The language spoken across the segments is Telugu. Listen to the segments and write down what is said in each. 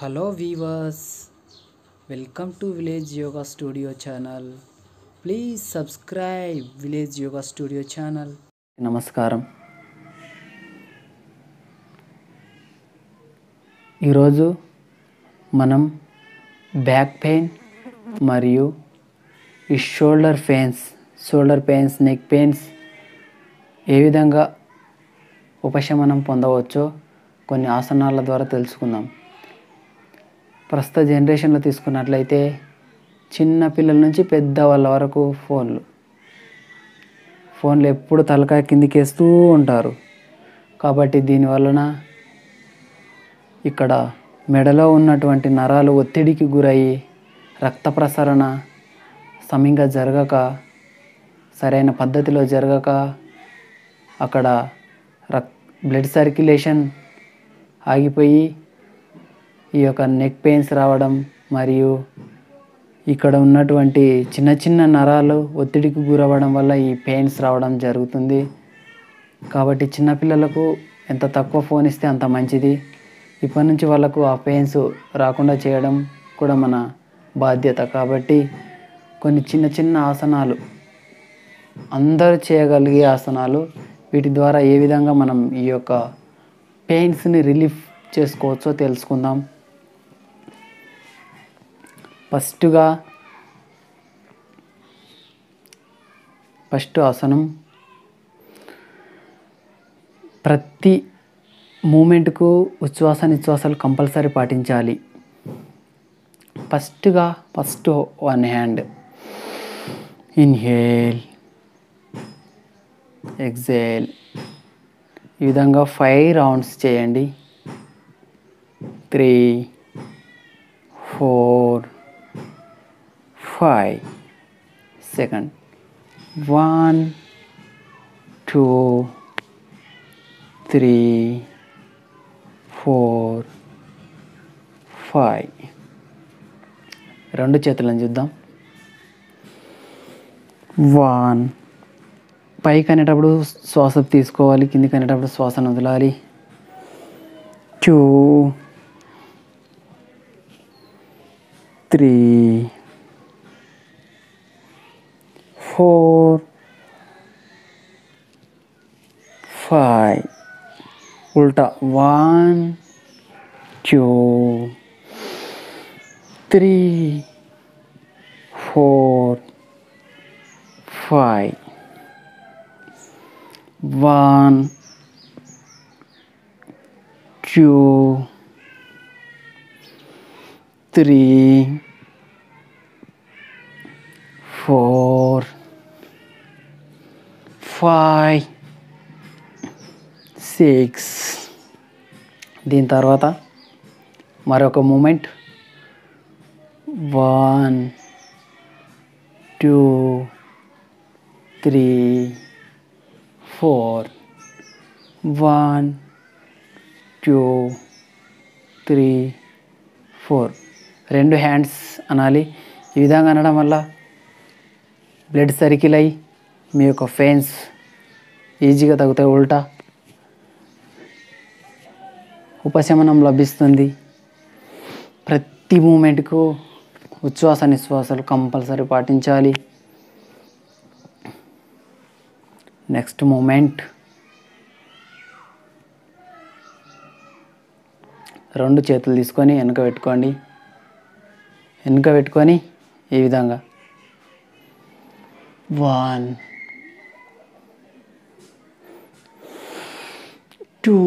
Hello viewers, welcome to village yoga studio channel. Please subscribe village yoga studio channel. नमस्कारम. ఈరోజు మనం బ్యాక్ పెయిన్ మరియు ఈ షోల్డర్ పెయిన్స్ నెక్ పెయిన్స్ ఏ విధంగా ఉపశమనం పొందవచ్చో కొన్ని ఆసనాల ద్వారా తెలుసుకుందాం. ప్రస్తుత జనరేషన్లో తీసుకున్నట్లయితే చిన్న పిల్లల నుంచి పెద్ద వాళ్ళ వరకు ఫోన్లు ఎప్పుడు తలకాయ కిందికేస్తూ ఉంటారు. కాబట్టి దీనివలన ఇక్కడ మెడలో ఉన్నటువంటి నరాలు ఒత్తిడికి గురయ్యి రక్త ప్రసరణ సమంగా జరగక, సరైన పద్ధతిలో జరగక, అక్కడ బ్లడ్ సర్క్యులేషన్ ఆగిపోయి ఈ యొక్క నెక్ పెయిన్స్ రావడం మరియు ఇక్కడ ఉన్నటువంటి చిన్న చిన్న నరాలు ఒత్తిడికి గురవడం వల్ల ఈ పెయిన్స్ రావడం జరుగుతుంది. కాబట్టి చిన్నపిల్లలకు ఎంత తక్కువ ఫోన్ ఇస్తే అంత మంచిది. ఇప్పటి నుంచి వాళ్ళకు ఆ పెయిన్స్ రాకుండా చేయడం కూడా మన బాధ్యత. కాబట్టి కొన్ని చిన్న చిన్న ఆసనాలు, అందరూ చేయగలిగే ఆసనాలు, వీటి ద్వారా ఏ విధంగా మనం ఈ యొక్క పెయిన్స్ని రిలీఫ్ చేసుకోవచ్చో తెలుసుకుందాం. ఫస్ట్ ఆసనం, ప్రతి మూమెంట్కు ఉచ్ఛ్వాస నిశ్వాసాలు కంపల్సరీ పాటించాలి. First 1 hand inhale, exhale. ఈ విధంగా 5 రౌండ్స్ చేయండి. 3, 4, 5. Second, 1, 2, 3, 4, 5. రెండు చేతులను చూద్దాం. 1, పైకి అనేటప్పుడు శ్వాస తీసుకోవాలి, కిందికి అనేటప్పుడు శ్వాసను వదలాలి. 2, 3, 4, 5. उल्टा 1, 2, 3, 4, 5. 1, 2, 3, 4, 5, 6. దీని తర్వాత మరొక మూమెంట్. 1, 2, 3, 4. 1, 2, 3, 4. 2 హ్యాండ్స్ అనాలి. ఈ విధంగా అనడం వల్ల బ్లడ్ సర్కిల్ అయ్యి మీ యొక్క పెయిన్స్ ఈజీగా తగ్గుతాయి. ఉల్టా ఉపశమనం లభిస్తుంది. ప్రతి మూమెంట్కు ఉచ్ఛ్వాస నిశ్వాసాలు కంపల్సరీ పాటించాలి. నెక్స్ట్ మూమెంట్, 2 చేతులు తీసుకొని వెనుక పెట్టుకొని ఈ విధంగా 1, 2,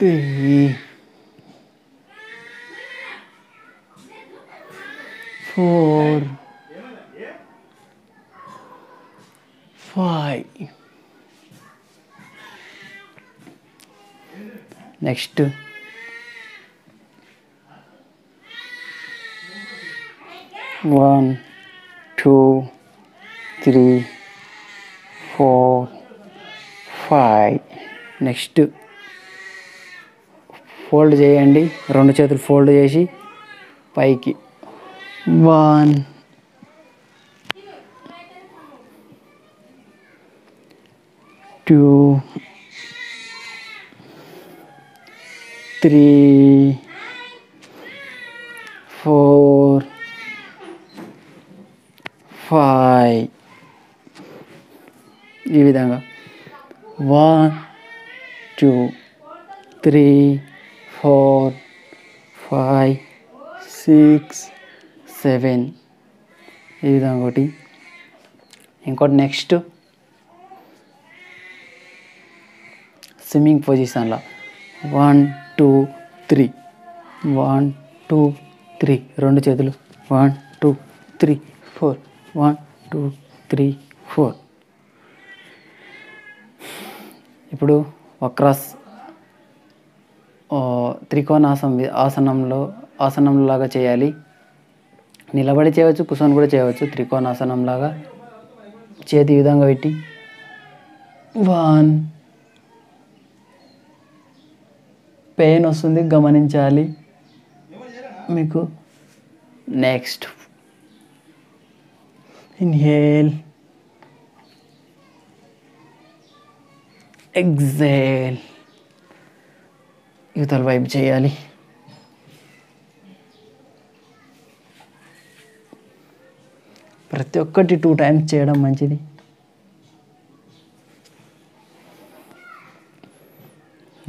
3, 4, 5. Next, 1, 2, 3, 4, 5. Next, ఫోల్డ్ చేయండి. 2 చేతులు ఫోల్డ్ చేసి పైకి 1, 2, 3, 4, 5 ఈ విధంగా 1 2 3 4 5 6 7 ఈ విధంగా ఒకటి ఇంకోటి నెక్స్ట్ स्विमिंग पोजिशन ला 1 2 3 1 2 3 రెండు చేతులు 1 2 3 4 1 2 3 4 ఇప్పుడు వక్రాస్ త్రికోణాసనం లాగా చేయాలి నిలబడి చేయవచ్చు కుసన్ కూడా చేయవచ్చు త్రికోణాసనం లాగా చేతి విధంగా పెట్టి 1 पेन वस्तुंदी गमनिंचाली मीकु नेक्स्ट इनहेल एक्सेल इधर वाइब चेयाली प्रति ओक्कटी 2 टाइम्स चेयडम मंचिदी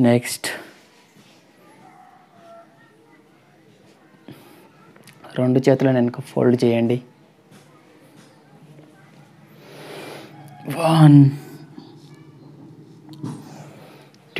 नेक्स्ट రెండు చేతులను వెనక ఫోల్డ్ చేయండి 1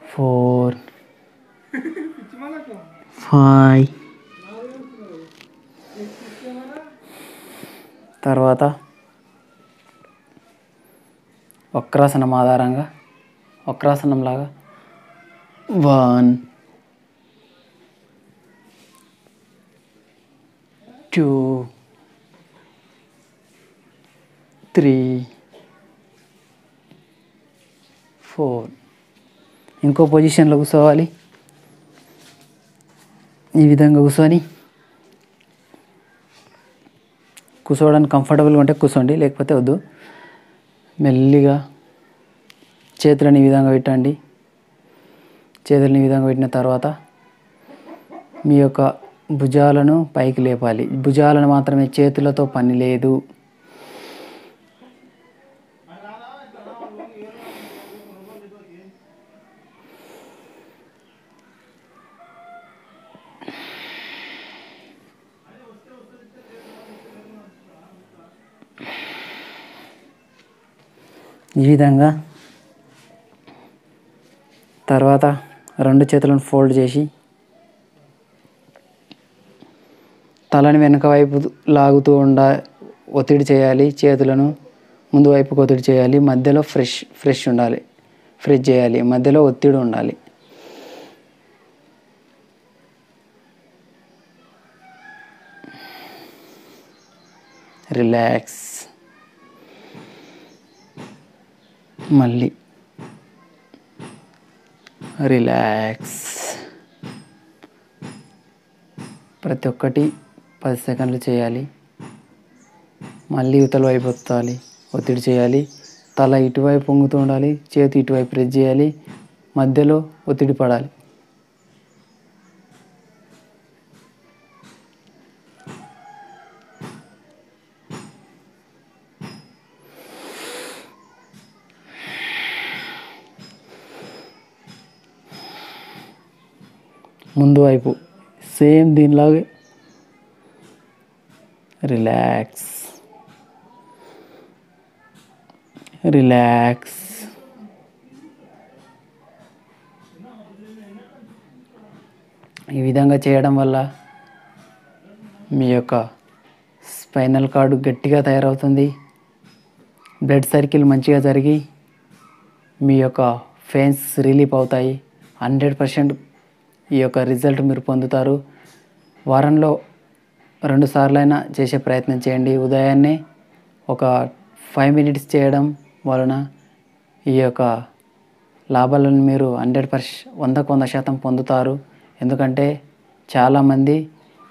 4 5 తర్వాత వక్రాసనం ఆధారంగా వక్రాసనం లాగా 1 2 3 4 ఇంకో పొజిషన్ లో కూర్చోవాలి ఈ విధంగా కూర్చోవడానికి కంఫర్టబుల్ గా ఉంటే కూర్చోండి లేకపోతే వద్దు మెల్లిగా చేతులని ఈ విధంగా పెట్టండి చేతులని ఈ విధంగా పెట్టిన తర్వాత మీ యొక్క భుజాలను పైకి లేపాలి భుజాలను మాత్రమే చేతులతో పని లేదు ఈ విధంగా తర్వాత రెండు చేతులను ఫోల్డ్ చేసి తలని వెనక వైపు లాగుతూ ఒత్తిడి చేయాలి చేతులను ముందు వైపుకు ఒత్తిడి చేయాలి మధ్యలో ఫ్రెష్ ఉండాలి ఫ్రెష్ చేయాలి మధ్యలో ఒత్తిడి ఉండాలి రిలాక్స్ मल्ली रिलैक्स प्रति ओक्कटी 10 सेकंड्लु चेयाली मल्ली उतल वैपु ओत्ताली ओत्तिडि चेयाली तल इटु वैपु वొంగుతూ ఉండాలి చేతి ఇటు వైపు ప్రెస్ చేయాలి మధ్యలో ఒత్తిడి పడాలి ముందు వైపు సేమ్ దీనిలాగే రిలాక్స్ రిలాక్స్ ఈ విధంగా చేయడం వల్ల మీ యొక్క స్పైనల్ కార్డ్ గట్టిగా తయారవుతుంది బ్లడ్ సర్కిల్ మంచిగా జరిగి మీ యొక్క పెయిన్స్ రిలీఫ్ అవుతాయి 100% ఈ యొక్క రిజల్ట్ మీరు పొందుతారు। వారంలో 2 సార్లు అయినా చేసే ప్రయత్నం చేయండి। ఉదయాన్నే ఒక 5 నిమిషాలు చేయడం వలన ఈ యొక్క లాభాలను మీరు 100% 100% పొందుతారు। ఎందుకంటే చాలామంది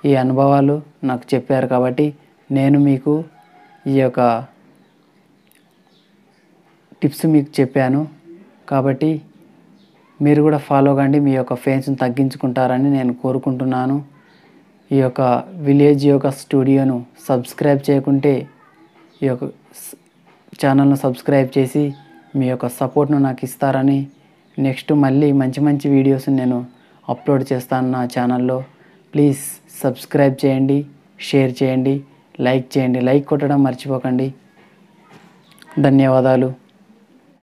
ఈ అనుభవాలు నాకు చెప్పారు కాబట్టి నేను మీకు ఈ యొక్క టిప్స్ మీకు చెప్పాను కాబట్టి మీరు కూడా ఫాలో కండి, మీ యొక్క ఫేన్స్ని తగ్గించుకుంటారని నేను కోరుకుంటున్నాను। ఈ యొక్క విలేజ్ యోగా స్టూడియోను సబ్స్క్రైబ్ చేయకుంటే ఈ యొక్క ఛానల్ను సబ్స్క్రైబ్ చేసి మీ యొక్క సపోర్ట్ను నాకు ఇస్తారని, నెక్స్ట్ మళ్ళీ మంచి మంచి వీడియోస్ నేను అప్లోడ్ చేస్తాను నా ఛానల్లో। ప్లీజ్ సబ్స్క్రైబ్ చేయండి, షేర్ చేయండి, లైక్ కొట్టడం మర్చిపోకండి। ధన్యవాదాలు।